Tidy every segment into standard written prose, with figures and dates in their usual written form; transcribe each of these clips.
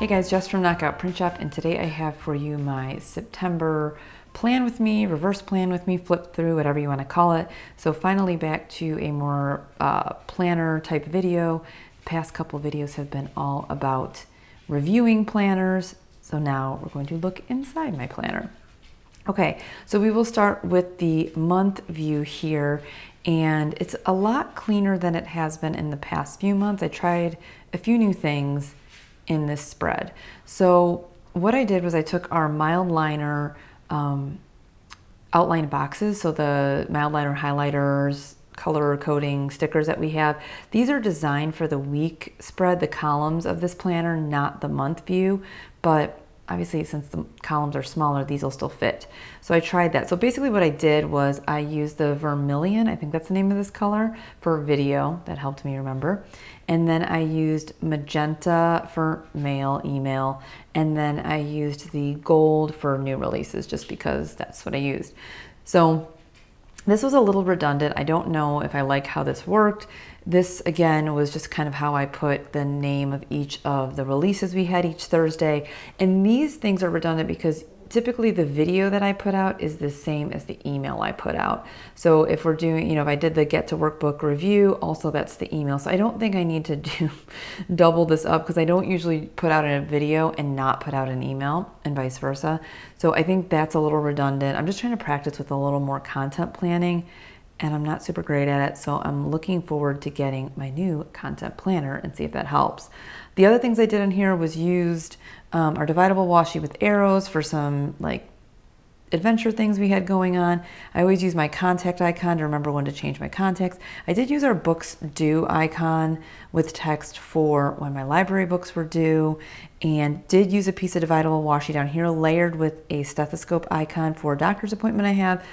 Hey guys, Jess from Knockout Print Shop, and today I have for you my September plan with me, reverse plan with me, flip through, whatever you want to call it. So finally back to a more planner type video. The past couple videos have been all about reviewing planners, so now we're going to look inside my planner. Okay, so we will start with the month view here, and it's a lot cleaner than it has been in the past few months. I tried a few new things in this spread. So what I did was I took our Mild Liner outline boxes, so the Mild Liner highlighters, color coding stickers that we have. These are designed for the week spread, the columns of this planner, not the month view, but obviously since the columns are smaller, these will still fit. So I tried that. So basically what I did was I used the vermilion, I think that's the name of this color, for video. That helped me remember. And then I used magenta for mail, email, and then I used the gold for new releases just because that's what I used. So this was a little redundant. I don't know if I like how this worked. This again was just kind of how I put the name of each of the releases we had each Thursday. And these things are redundant because typically the video that I put out is the same as the email I put out. So if we're doing, you know, if I did the Get to Workbook review, also that's the email. So I don't think I need to do double this up because I don't usually put out a video and not put out an email and vice versa. So I think that's a little redundant. I'm just trying to practice with a little more content planning, and I'm not super great at it. So I'm looking forward to getting my new content planner and see if that helps. The other things I did in here was used our dividable washi with arrows for some like adventure things we had going on. I always use my contact icon to remember when to change my contacts. I did use our books due icon with text for when my library books were due, and did use a piece of dividable washi down here layered with a stethoscope icon for a doctor's appointment I have.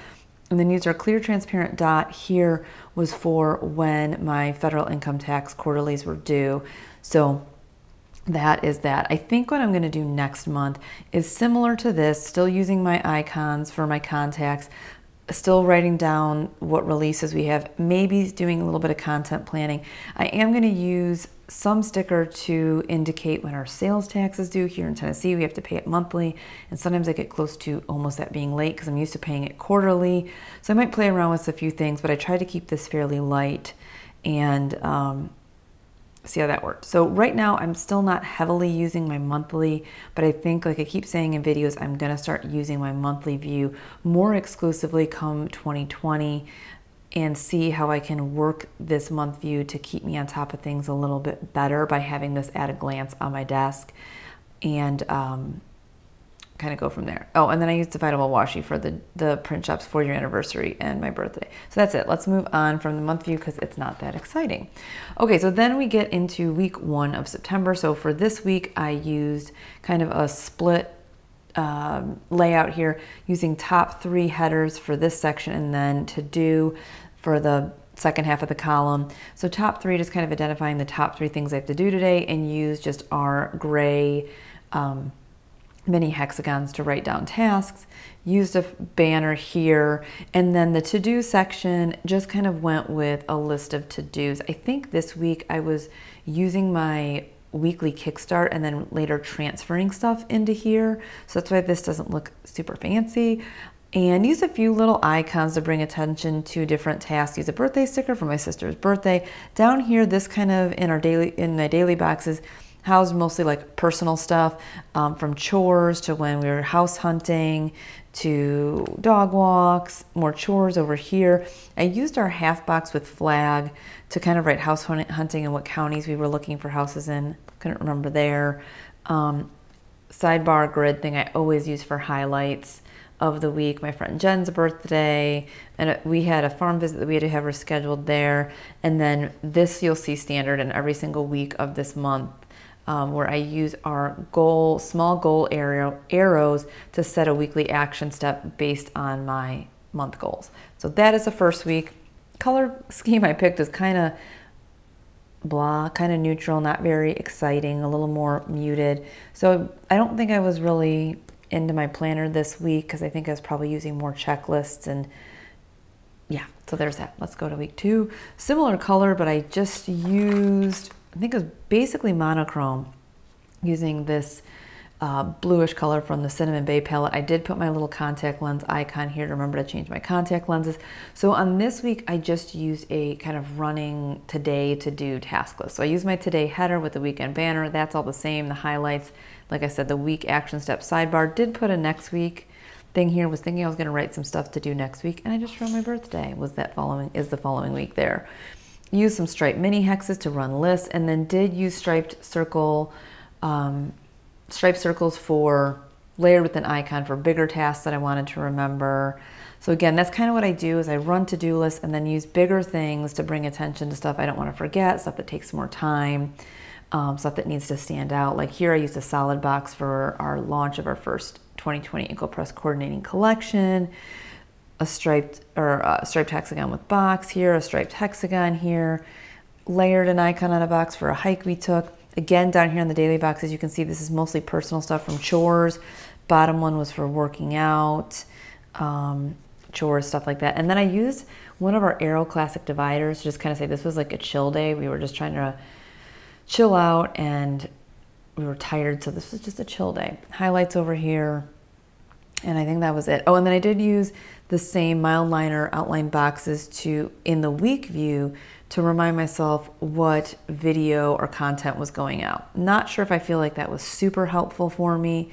And then used our clear transparent dot here was for when my federal income tax quarterlies were due. So that is that. I think what I'm going to do next month is similar to this, still using my icons for my contacts, still writing down what releases we have, maybe doing a little bit of content planning. I am going to use some sticker to indicate when our sales tax is due. Here in Tennessee, we have to pay it monthly, and sometimes I get close to almost that being late because I'm used to paying it quarterly. So I might play around with a few things, but I try to keep this fairly light and see how that worked. So right now I'm still not heavily using my monthly, but I think, like I keep saying in videos, I'm gonna start using my monthly view more exclusively come 2020 and see how I can work this month view to keep me on top of things a little bit better by having this at a glance on my desk and kind of go from there. Oh, and then I used dividable washi for the print shop's 4-year anniversary and my birthday. So that's it. Let's move on from the month view because it's not that exciting. Okay, so then we get into week 1 of September. So for this week, I used kind of a split layout here, using top 3 headers for this section and then to do for the second half of the column. So top 3, just kind of identifying the top 3 things I have to do today, and use just our gray mini hexagons to write down tasks. Used a banner here, and then the to-do section just kind of went with a list of to-dos. I think this week I was using my weekly kickstart and then later transferring stuff into here, so that's why this doesn't look super fancy. And use a few little icons to bring attention to different tasks. Use a birthday sticker for my sister's birthday. Down here, this kind of in my daily boxes housed mostly like personal stuff, from chores to when we were house hunting to dog walks, more chores over here. I used our half box with flag to kind of write house hunting and what counties we were looking for houses in. Couldn't remember there. Sidebar grid thing I always use for highlights of the week, my friend Jen's birthday, and we had a farm visit that we had to have rescheduled there. And then this you'll see standard in every single week of this month, where I use our goal, small goal arrows to set a weekly action step based on my month goals. So that is the first week. Color scheme I picked is kind of blah, kind of neutral, not very exciting, a little more muted. So I don't think I was really into my planner this week because I think I was probably using more checklists, and yeah, so there's that. Let's go to week 2. Similar color, but I just used, I think it was basically monochrome using this bluish color from the Cinnamon Bay palette. I did put my little contact lens icon here to remember to change my contact lenses. So on this week, I just used a kind of running today to do task list. So I used my today header with the weekend banner. That's all the same. The highlights, like I said, the week action step sidebar. Did put a next week thing here. Was thinking I was going to write some stuff to do next week, and I just wrote my birthday. Was that following? Is the following week there? Used some striped mini hexes to run lists, and then did use striped circles for layered with an icon for bigger tasks that I wanted to remember. So again, that's kind of what I do is I run to-do lists and then use bigger things to bring attention to stuff I don't want to forget, stuff that takes more time, stuff that needs to stand out. Like here I used a solid box for our launch of our first 2020 Inkwell Press coordinating collection, a striped hexagon with box here, a striped hexagon here, layered an icon on a box for a hike we took. Again, down here in the daily boxes, you can see this is mostly personal stuff from chores. Bottom one was for working out, chores, stuff like that. And then I used one of our Aero Classic dividers to just kind of say this was like a chill day. We were just trying to chill out and we were tired, so this was just a chill day. Highlights over here, and I think that was it. Oh, and then I did use the same mild liner outline boxes to, in the week view, to remind myself what video or content was going out. Not sure if I feel like that was super helpful for me.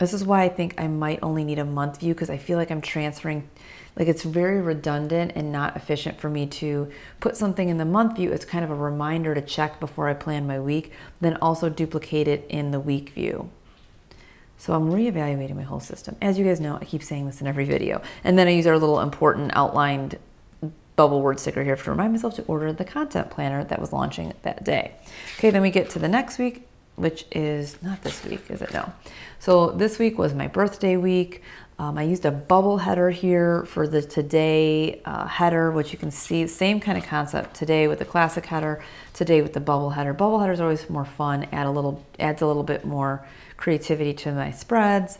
This is why I think I might only need a month view, because I feel like I'm transferring, like it's very redundant and not efficient for me to put something in the month view. It's kind of a reminder to check before I plan my week, then also duplicate it in the week view. So I'm reevaluating my whole system. As you guys know, I keep saying this in every video. And then I use our little important outlined bubble word sticker here to remind myself to order the content planner that was launching that day. Okay, then we get to the next week, which is not this week, is it? No. So this week was my birthday week. I used a bubble header here for the today header, which you can see, same kind of concept, today with the classic header, today with the bubble header. Bubble header is always more fun, adds a little bit more creativity to my spreads.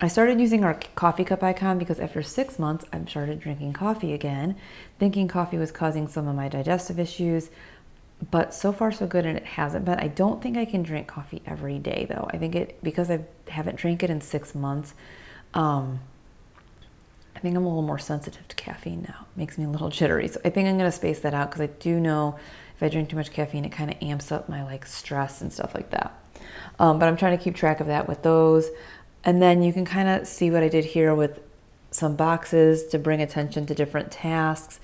I started using our coffee cup icon because after 6 months, I've started drinking coffee again, thinking coffee was causing some of my digestive issues, but so far so good, and it hasn't been. I don't think I can drink coffee every day though. I think it, because I haven't drank it in 6 months, I think I'm a little more sensitive to caffeine now. It makes me a little jittery. So I think I'm going to space that out because I do know if I drink too much caffeine, it kind of amps up my like stress and stuff like that. But I'm trying to keep track of that with those. And then you can kind of see what I did here with some boxes to bring attention to different tasks,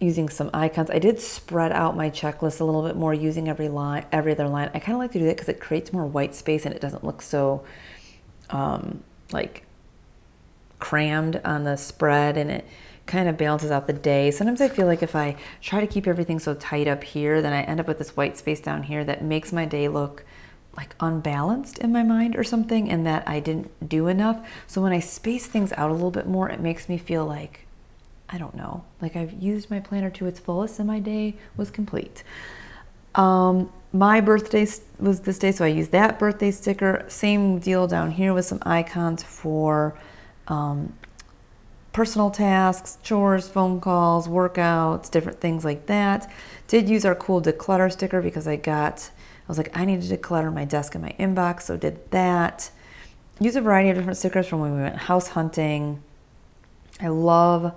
using some icons. I did spread out my checklist a little bit more, using every other line. I kind of like to do that because it creates more white space and it doesn't look so like crammed on the spread, and it kind of balances out the day. Sometimes I feel like if I try to keep everything so tight up here, then I end up with this white space down here that makes my day look like unbalanced in my mind or something, and that I didn't do enough. So when I space things out a little bit more, it makes me feel like, I don't know, like I've used my planner to its fullest and my day was complete. My birthday was this day, so I used that birthday sticker. Same deal down here with some icons for personal tasks, chores, phone calls, workouts, different things like that. Did use our cool declutter sticker because I was like, I need to declutter my desk and my inbox, so did that. Use a variety of different stickers from when we went house hunting. I love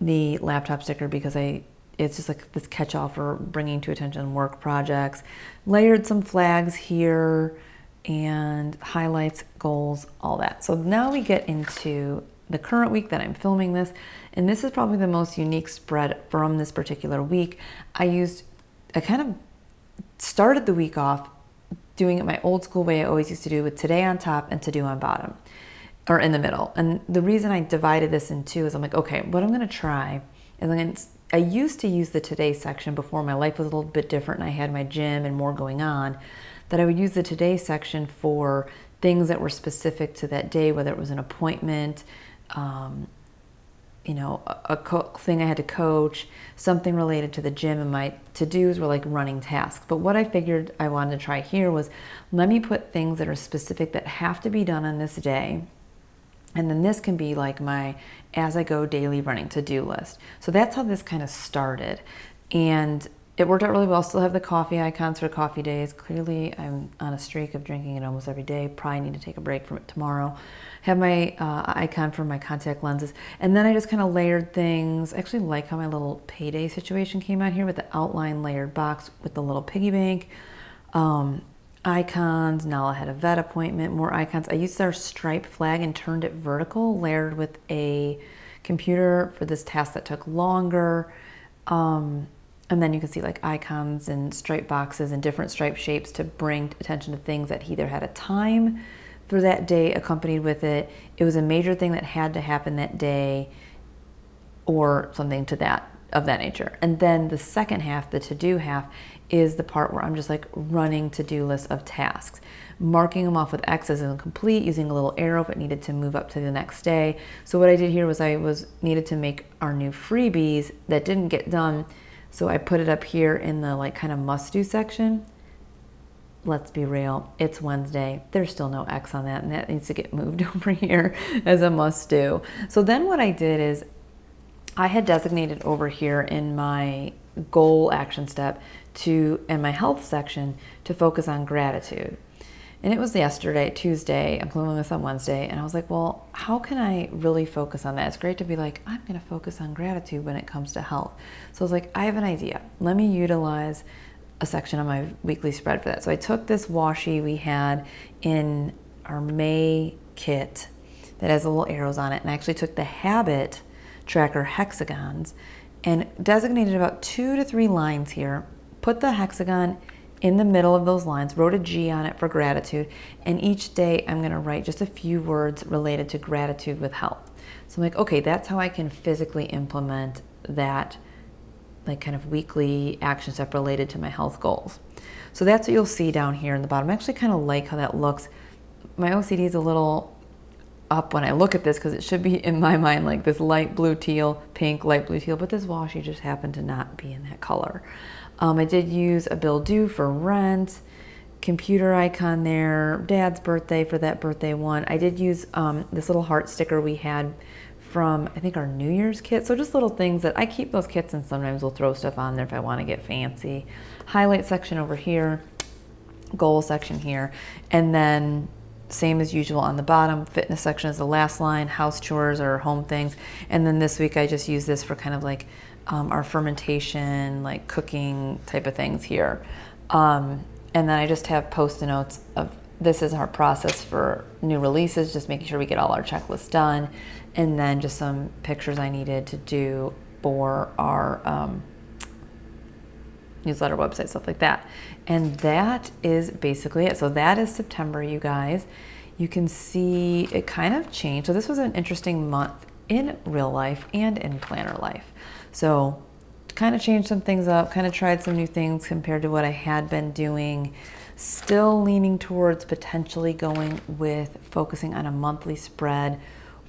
the laptop sticker because it's just like this catch-all for bringing to attention work projects. Layered some flags here and highlights, goals, all that. So now we get into the current week that I'm filming this, and this is probably the most unique spread from this particular week. I kind of started the week off doing it my old school way I always used to do, with today on top and to do on bottom or in the middle. And the reason I divided this in two is I'm like, okay, what I'm going to try is I used to use the today section before my life was a little bit different and I had my gym and more going on, that I would use the today section for things that were specific to that day, whether it was an appointment, you know, a thing I had to coach, something related to the gym, and my to-dos were like running tasks. But what I figured I wanted to try here was, let me put things that are specific that have to be done on this day, and then this can be like my as-I-go daily running to-do list. So that's how this kind of started. And It worked out really well. Still have the coffee icons for coffee days. Clearly, I'm on a streak of drinking it almost every day. Probably need to take a break from it tomorrow. Have my icon for my contact lenses. And then I just kind of layered things. I actually like how my little payday situation came out here with the outline layered box with the little piggy bank. Icons. Nala had a vet appointment. More icons. I used our stripe flag and turned it vertical, layered with a computer for this task that took longer. And then you can see like icons and stripe boxes and different stripe shapes to bring attention to things that he either had a time for that day accompanied with it. It was a major thing that had to happen that day or something to that of that nature. And then the second half, the to-do half, is the part where I'm just like running to-do lists of tasks, marking them off with X as incomplete, using a little arrow if it needed to move up to the next day. So what I did here was I needed to make our new freebies that didn't get done. So I put it up here in the like kind of must-do section. Let's be real, it's Wednesday. There's still no X on that, and that needs to get moved over here as a must-do. So then what I did is I had designated over here in my goal action step and my health section to focus on gratitude. And it was yesterday, Tuesday, I'm filming this on Wednesday, and I was like, well, how can I really focus on that? It's great to be like, I'm gonna focus on gratitude when it comes to health. So I was like, I have an idea. Let me utilize a section on my weekly spread for that. So I took this washi we had in our May kit that has little arrows on it, and I actually took the habit tracker hexagons and designated about 2 to 3 lines here, put the hexagon in the middle of those lines, wrote a G on it for gratitude, and each day I'm gonna write just a few words related to gratitude with health. So I'm like, okay, that's how I can physically implement that like kind of weekly action step related to my health goals. So that's what you'll see down here in the bottom. I actually kind of like how that looks. My OCD is a little up when I look at this because it should be in my mind like this light blue teal, pink, light blue teal, but this washi just happened to not be in that color. I did use a bill due for rent, computer icon there, dad's birthday for that birthday one. I did use this little heart sticker we had from, I think, our New Year's kit. So just little things that I keep those kits and sometimes we'll throw stuff on there if I want to get fancy. Highlight section over here, goal section here, and then same as usual on the bottom, fitness section is the last line, house chores or home things. And then this week I just used this for kind of like our fermentation, like cooking type of things here. And then I just have post-it notes of this is our process for new releases, just making sure we get all our checklists done. And then just some pictures I needed to do for our newsletter website, stuff like that. And that is basically it. So that is September, you guys. You can see it kind of changed. So this was an interesting month in real life and in planner life. So kind of changed some things up, kind of tried some new things compared to what I had been doing. Still leaning towards potentially going with focusing on a monthly spread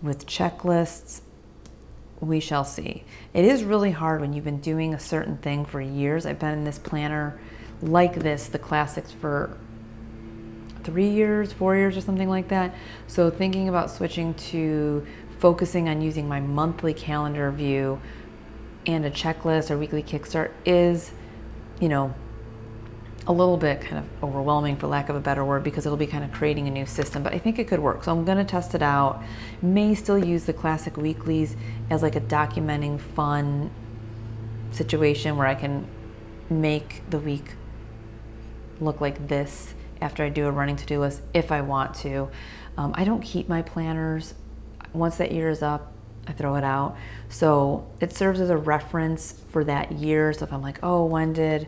with checklists. We shall see. It is really hard when you've been doing a certain thing for years. I've been in this planner like this, the classics, for 3 years, 4 years or something like that. So thinking about switching to focusing on using my monthly calendar view and a checklist or weekly kickstart is, you know, a little bit kind of overwhelming, for lack of a better word, because it'll be kind of creating a new system, but I think it could work. So I'm going to test it out. May still use the classic weeklies as like a documenting fun situation where I can make the week look like this after I do a running to-do list if I want to. I don't keep my planners. Once that year is up, I throw it out. So it serves as a reference for that year. So if I'm like, oh, when did,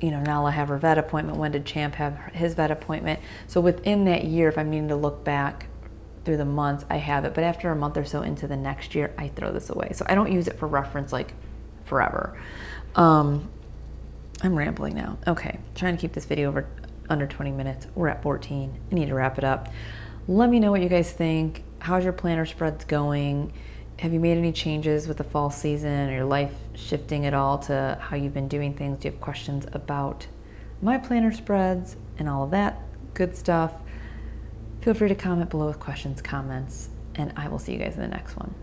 you know, Nala have her vet appointment? When did Champ have his vet appointment? So within that year, if I'm needing to look back through the months, I have it. But after a month or so into the next year, I throw this away. So I don't use it for reference like forever. I'm rambling now. Okay, trying to keep this video over under 20 minutes. We're at 14. I need to wrap it up. Let me know what you guys think. How's your planner spreads going? Have you made any changes with the fall season or your life shifting at all to how you've been doing things? Do you have questions about my planner spreads and all of that good stuff? Feel free to comment below with questions, comments, and I will see you guys in the next one.